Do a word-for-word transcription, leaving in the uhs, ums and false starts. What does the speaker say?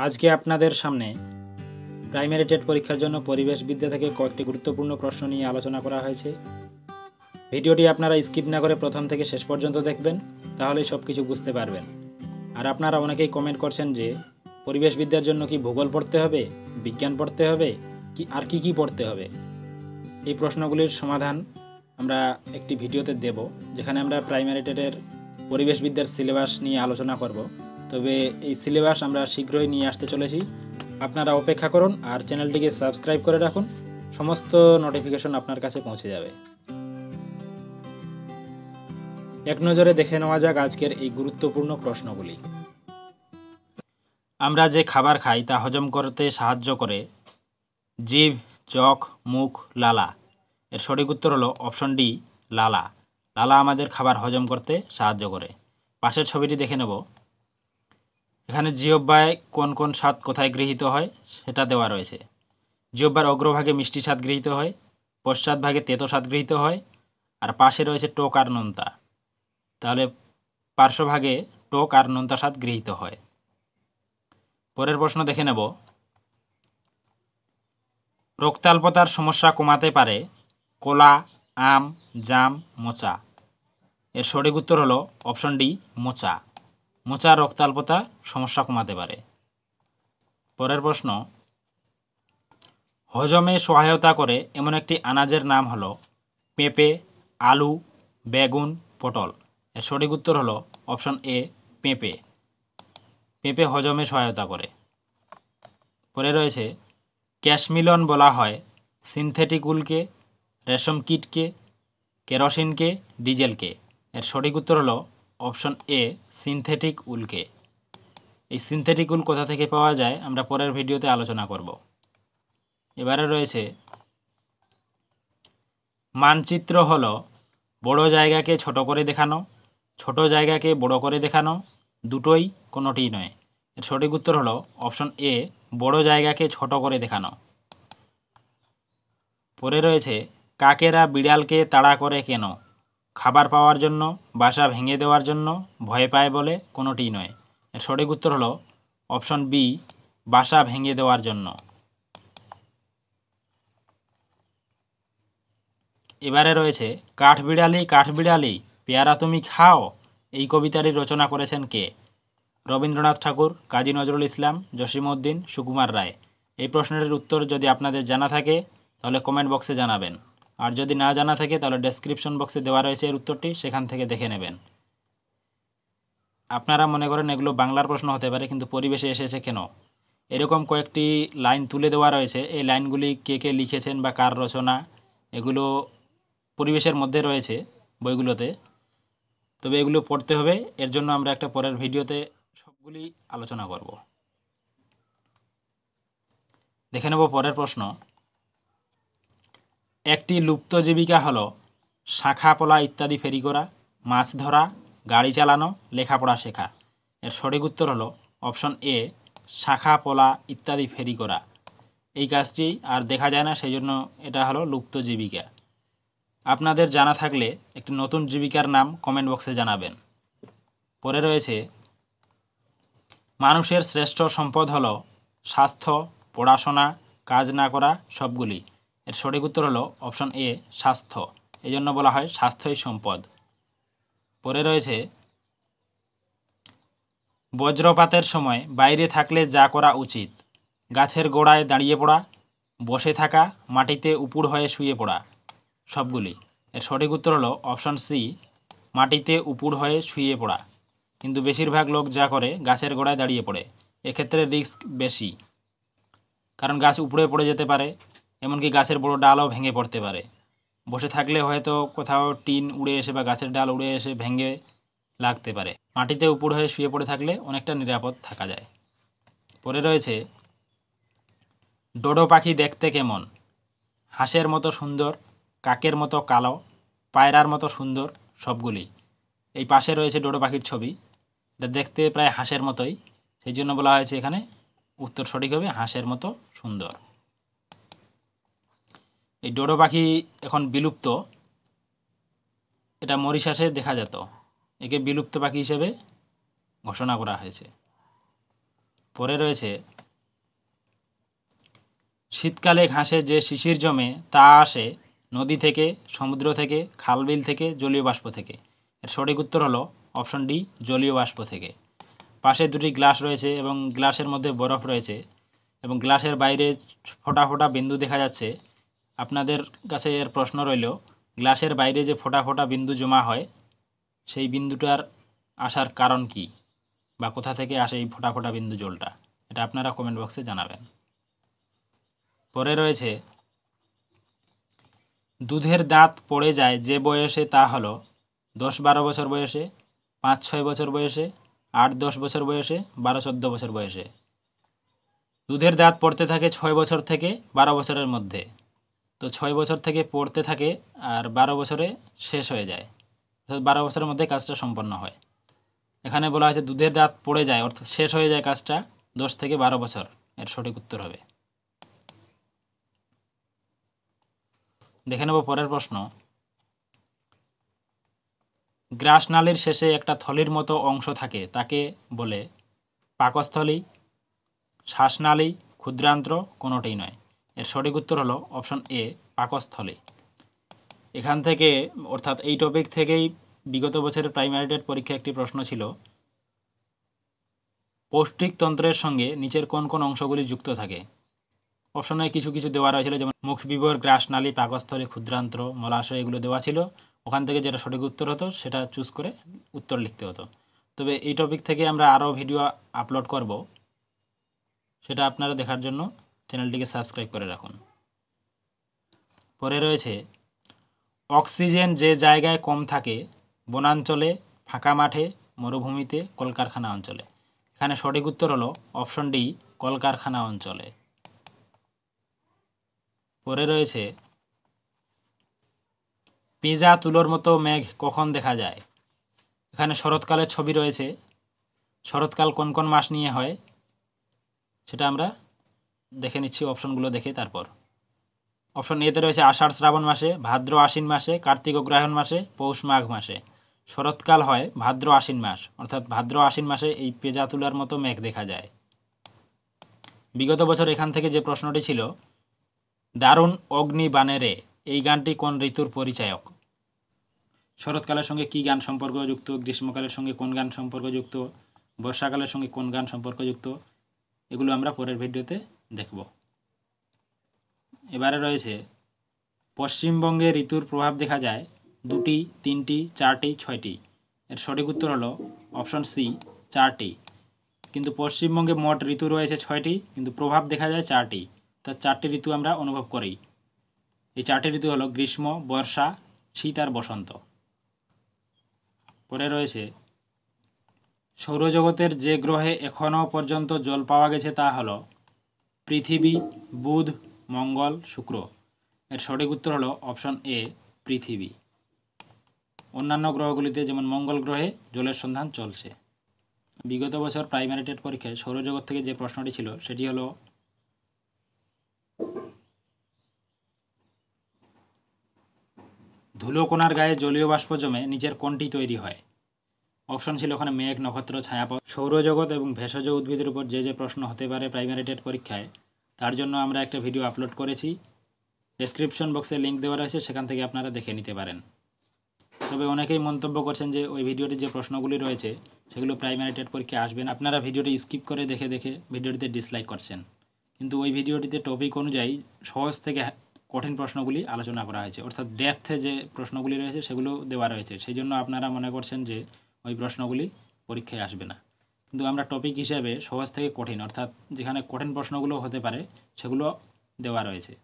आज के आपनादेर सामने प्राइमारि टेट परीक्षार जोन्नो परिवेश विद्या थेके कयेकटी गुरुत्वपूर्ण प्रश्न निये आलोचना करा हयेछे। भिडियोटी आपनारा स्किप ना करे प्रथम थेके शेष पर्यन्त देखबेन, ताहलेई सबकिछु बुझते पारबेन। आर आपनारा अनेकेई कमेंट करछेन जे परिवेश विद्यार जोन्नो कि भूगोल पढ़ते हबे, विज्ञान पढ़ते हबे कि आर कि कि पढ़ते हबे। एई प्रश्नगुलिर समाधान आमरा एकटी भिडियोते देब, जेखाने आमरा प्राइमारि टेटेर परिवेश विद्यार सिलेबास निये आलोचना करब। तबे एई सिलेबास आमरा शीघ्रई निये आसते चलेछि, आपनारा अपेक्षा करुन आर चैनलटिके सबस्क्राइब करे राखुन, समस्त नोटिफिकेशन आपनार काछे पौंछे जाबे। एक नजरे देखे नेওয়া যাক आजकेर एई गुरुत्वपूर्ण प्रश्नगुली। आमरा जे खाबार खाई ता हजम करते साहाज्य करे जीभ, चोख, मुख, लाला। एर सठिक उत्तर हलो अपशन डी लाला। लाला आमादेर खाबार हजम करते साहाज्य करे। पाशेर छबिटी देखे नेब, एखाने जिह्बाय कोन कोन स्वाद कोथाय गृहीत हय सेटा देवा रयेछे। जिह्बार अग्रभागे मिष्टि स्वाद गृहीत हय, पश्चात भागे तेतो स्वाद गृहीत हय, आर पाशे रयेछे टक आर नोनता। ताहले पार्श्वभागे टक आर नोनता स्वाद गृहीत हय। परेर प्रश्न देखे नेब, রক্তাল্পতার সমস্যা কমাতে পারে কলা, আম, জাম, মোচা। এর সঠিক উত্তর হলো অপশন ডি মোচা। মোচা রক্তাল্পতা সমস্যা কমাতে পারে। পরের প্রশ্ন, হজমে সহায়তা করে এমন একটি আনাজের নাম হলো পেঁপে, আলু, বেগুন, পটল। এর সঠিক উত্তর হলো অপশন এ পেঁপে। পেঁপে হজমে সহায়তা করে। পরে রয়েছে कैशमिलन बोला है सिंथेटिक उल के, रेशम कीट के, केरोसिन के, डिजेल के। एर सठिक उत्तर हलो अपशन ए सिंथेटिक उल के। ये सिंथेटिक उल कोथा थेके पावा जाए आमरा परेर भिडियोते आलोचना करब। एबारे रयेछे मानचित्र हलो बड़ो जायगाके छोटो करे देखानो, छोटो जायगाके बड़ो करे देखानो, दुटोई कोनोटी नय। एर सठिक उत्तर हलो अपशन ए बड़ो जैगा के छोटो करे देखानो। परे रयेछे काकेरा बिड़ाल के ताड़ा करे केन, खाबार पावार जन्नो, बासा भेंगे देवार जन्नो, भय पाय बोले कोनोटी नय। एर सठिक उत्तर हलो अपशन बी बासा भेंगे देवार जन्नो। एबारे रयेछे काठ बिड़ाली काठ बिड़ाली पेयारा तुमी खाओ, एई कविताटी रचना करेछेन के? রবীন্দ্রনাথ ঠাকুর, কাজী নজরুল ইসলাম, জসিমউদ্দিন, সুকুমার রায়। এই প্রশ্নের উত্তর যদি আপনাদের জানা থাকে তাহলে কমেন্ট বক্সে জানাবেন, আর যদি না জানা থাকে তাহলে ডেসক্রিপশন বক্সে দেওয়া রয়েছে এর উত্তরটি, সেখান থেকে দেখে নেবেন। আপনারা মনে করেন এগুলো বাংলার প্রশ্ন হতে পারে, কিন্তু পরিবেশে এসেছে কেন? এরকম কয়েকটি লাইন তুলে দেওয়া রয়েছে, এই লাইনগুলি কে কে লিখেছেন বা কার রচনা, এগুলো পরিবেশের মধ্যে রয়েছে বইগুলোতে। তবে এগুলো পড়তে হবে, এর জন্য আমরা একটা পরের ভিডিওতে সবগুলি আলোচনা করব। দেখে নেব পরের প্রশ্ন, একটি লুপ্ত জীবিকা হলো শাখা, পোলা ইত্যাদি ফেরি করা, মাছ ধরা, গাড়ি চালানো, লেখাপড়া শেখা। এর সঠিক উত্তর হলো অপশন এ শাখা, পোলা ইত্যাদি ফেরি করা। এই কাজটি আর দেখা যায় না, সেই জন্য এটা হলো লুপ্ত জীবিকা। আপনাদের জানা থাকলে একটি নতুন জীবিকার নাম কমেন্ট বক্সে জানাবেন। পরে রয়েছে মানুষের শ্রেষ্ঠ সম্পদ হলো স্বাস্থ্য, পড়াশোনা, কাজ না করা, সবগুলি। এর সঠিক উত্তর হলো অপশন এ স্বাস্থ্য। এই জন্য বলা হয় স্বাস্থ্যই সম্পদ। পরে রয়েছে বজ্রপাতের সময় বাইরে থাকলে যা করা উচিত: গাছের গোড়ায় দাঁড়িয়ে পড়া, বসে থাকা, মাটিতে উপুড় হয়ে শুয়ে পড়া, সবগুলি। এর সঠিক উত্তর হলো অপশন সি মাটিতে উপুড় হয়ে শুয়ে পড়া। কিন্তু বেশিরভাগ লোক যা করে গাছের গোড়ায় দাঁড়িয়ে পড়ে। এক্ষেত্রে রিস্ক বেশি, কারণ গাছ উপড়ে পড়ে যেতে পারে, এমনকি গাছের বড় ডালও ভেঙে পড়তে পারে। বসে থাকলে হয়তো কোথাও টিন উড়ে এসে বা গাছের ডাল উড়ে এসে ভেঙে লাগতে পারে। মাটিতে উপড়ে হয়ে শুয়ে পড়ে থাকলে অনেকটা নিরাপদ থাকা যায়। পরে রয়েছে ডোডো পাখি দেখতে কেমন? হাঁসের মতো সুন্দর, কাকের মতো কালো, পায়রার মতো সুন্দর, সবগুলি। এই পাশে রয়েছে ডোডো পাখির ছবি, এটা দেখতে প্রায় হাঁসের মতোই, সেই জন্য বলা হয়েছে এখানে উত্তর সঠিক হবে হাঁসের মতো সুন্দর। এই ডোডো পাখি এখন বিলুপ্ত, এটা মরিশাসে দেখা যেত, একে বিলুপ্ত পাখি হিসেবে ঘোষণা করা হয়েছে। পরে রয়েছে শীতকালে ঘাসে যে শিশির জমে তা আসে নদী থেকে, সমুদ্র থেকে, খালবিল থেকে, জলীয় বাষ্প থেকে। এর সঠিক উত্তর হলো অপশন ডি, জলীয় বাষ্প থেকে। পাশে দুটি গ্লাস রয়েছে এবং গ্লাসের মধ্যে বরফ রয়েছে এবং গ্লাসের বাইরে ফোঁটা ফোঁটা বিন্দু দেখা যাচ্ছে। আপনাদের কাছে এর প্রশ্ন রইল, গ্লাসের বাইরে যে ফোঁটা ফোঁটা বিন্দু জমা হয় সেই বিন্দুটার আসার কারণ কি, বা কোথা থেকে আসে এই ফোঁটা ফোঁটা বিন্দু জলটা, এটা আপনারা কমেন্ট বক্সে জানাবেন। পরে রয়েছে দুধের দাঁত পড়ে যায় যে বয়সে তা হলো দশ বারো বছর বয়সে, পাঁচ ছয় বছর বয়সে, আট দশ বছর বয়সে, বারো চোদ্দো বছর বয়সে। দুধের দাঁত পড়তে থাকে ছয় বছর থেকে বারো বছরের মধ্যে, তো ছয় বছর থেকে পড়তে থাকে আর বারো বছরে শেষ হয়ে যায়, অর্থাৎ বারো বছরের মধ্যে কাজটা সম্পন্ন হয়। এখানে বলা হয়েছে দুধের দাঁত পড়ে যায় অর্থাৎ শেষ হয়ে যায় কাজটা দশ থেকে বারো বছর, এর সঠিক উত্তর হবে। দেখে নেব পরের প্রশ্ন। গ্রাসনালীর শেষে একটা থলির মতো অংশ থাকে, তাকে বলে পাকস্থলী, শ্বাসনালী, ক্ষুদ্রান্ত্র, কোনোটাই নয়। এর সঠিক উত্তর হলো অপশন এ, পাকস্থলী। এখান থেকে অর্থাৎ এই টপিক থেকেই বিগত বছরের প্রাইমারি টেট পরীক্ষা একটি প্রশ্ন ছিল, পৌষ্টিকতন্ত্রের সঙ্গে নিচের কোন কোন অংশগুলি যুক্ত থাকে। অপশনে কিছু কিছু দেওয়া রয়েছিল, যেমন মুখবিবর, গ্রাসনালী, পাকস্থলী, ক্ষুদ্রান্ত্র, মলাশয়, এগুলো দেওয়া ছিল। ওখান থেকে যেটা সঠিক উত্তর হতো সেটা চুজ করে উত্তর লিখতে হতো। তবে এই টপিক থেকে আমরা আরও ভিডিও আপলোড করব, সেটা আপনারা দেখার জন্য চ্যানেলটিকে সাবস্ক্রাইব করে রাখুন। পরে রয়েছে অক্সিজেন যে জায়গায় কম থাকে, বনাঞ্চলে, ফাঁকা মাঠে, মরুভূমিতে, কলকারখানা অঞ্চলে। এখানে সঠিক উত্তর হলো অপশন ডি, কলকারখানা অঞ্চলে। পরে রয়েছে পেঁজা তুলোর মতো মেঘ কখন দেখা যায়। এখানে শরৎকালের ছবি রয়েছে, শরৎকাল কোন কোন মাস নিয়ে হয় সেটা আমরা দেখে নিচ্ছি অপশনগুলো দেখে। তারপর অপশন এতে রয়েছে আষাঢ় শ্রাবণ মাসে, ভাদ্র আশ্বিন মাসে, কার্তিক ও গ্রহায়ণ মাসে, পৌষ মাঘ মাসে। শরৎকাল হয় ভাদ্র আশ্বিন মাস, অর্থাৎ ভাদ্র আশ্বিন মাসে এই পেঁজা তুলোর মতো মেঘ দেখা যায়। বিগত বছর এখান থেকে যে প্রশ্নটি ছিল, দারুণ অগ্নি বানেরে, এই গানটি কোন ঋতুর পরিচায়ক। শরৎকালের সঙ্গে কি গান সম্পর্কযুক্ত, গ্রীষ্মকালের সঙ্গে কোন গান সম্পর্কযুক্ত, বর্ষাকালের সঙ্গে কোন গান সম্পর্কযুক্ত, এগুলো আমরা পরের ভিডিওতে দেখব। এবারে রয়েছে পশ্চিমবঙ্গে ঋতুর প্রভাব দেখা যায় দুটি, তিনটি, চারটি, ছয়টি। এর সঠিক উত্তর হলো অপশন সি, চারটি। কিন্তু পশ্চিমবঙ্গে মোট ঋতু রয়েছে ছয়টি, কিন্তু প্রভাব দেখা যায় চারটি, তার চারটি ঋতু আমরা অনুভব করি। এই চারটি ঋতু হলো গ্রীষ্ম, বর্ষা, শীত আর বসন্ত। পরে রয়েছে সৌরজগতের যে গ্রহে এখনও পর্যন্ত জল পাওয়া গেছে তা হলো পৃথিবী, বুধ, মঙ্গল, শুক্র। এর সঠিক উত্তর হলো অপশন এ, পৃথিবী। অন্যান্য গ্রহগুলিতে যেমন মঙ্গল গ্রহে জলের সন্ধান চলছে। বিগত বছর প্রাইমারি টেট পরীক্ষায় সৌরজগৎ থেকে যে প্রশ্নটি ছিল সেটি হলো ধুলোকণার গায়ে জলীয় বাষ্প জমে নিচের কোনটি তৈরি হয়। অপশন ছিল ওখানে মেঘ, নক্ষত্র, ছায়াপথ। সৌরজগৎ এবং ভেষজ উদ্ভিদের উপর যে যে প্রশ্ন হতে পারে প্রাইমারি টেট পরীক্ষায়, তার জন্য আমরা একটা ভিডিও আপলোড করেছি, ডেসক্রিপশন বক্সে লিঙ্ক দেওয়া রয়েছে, সেখান থেকে আপনারা দেখে নিতে পারেন। তবে অনেকেই মন্তব্য করছেন যে ওই ভিডিওটির যে প্রশ্নগুলি রয়েছে সেগুলো প্রাইমারি টেট পরীক্ষায় আসবেন, আপনারা ভিডিওটি স্কিপ করে দেখে দেখে ভিডিওটিতে ডিসলাইক করছেন। কিন্তু ওই ভিডিওটিতে টপিক অনুযায়ী সহজ থেকে কঠিন প্রশ্নগুলি আলোচনা করা হয়েছে, অর্থাৎ ডেপথে যে প্রশ্নগুলি রয়েছে সেগুলো দেওয়া রয়েছে। সেই জন্য আপনারা মনে করছেন যে ওই প্রশ্নগুলি পরীক্ষায় আসবে না, কিন্তু আমরা টপিক হিসাবে সহজ থেকে কঠিন, অর্থাৎ যেখানে কঠিন প্রশ্নগুলো হতে পারে সেগুলো দেওয়া রয়েছে।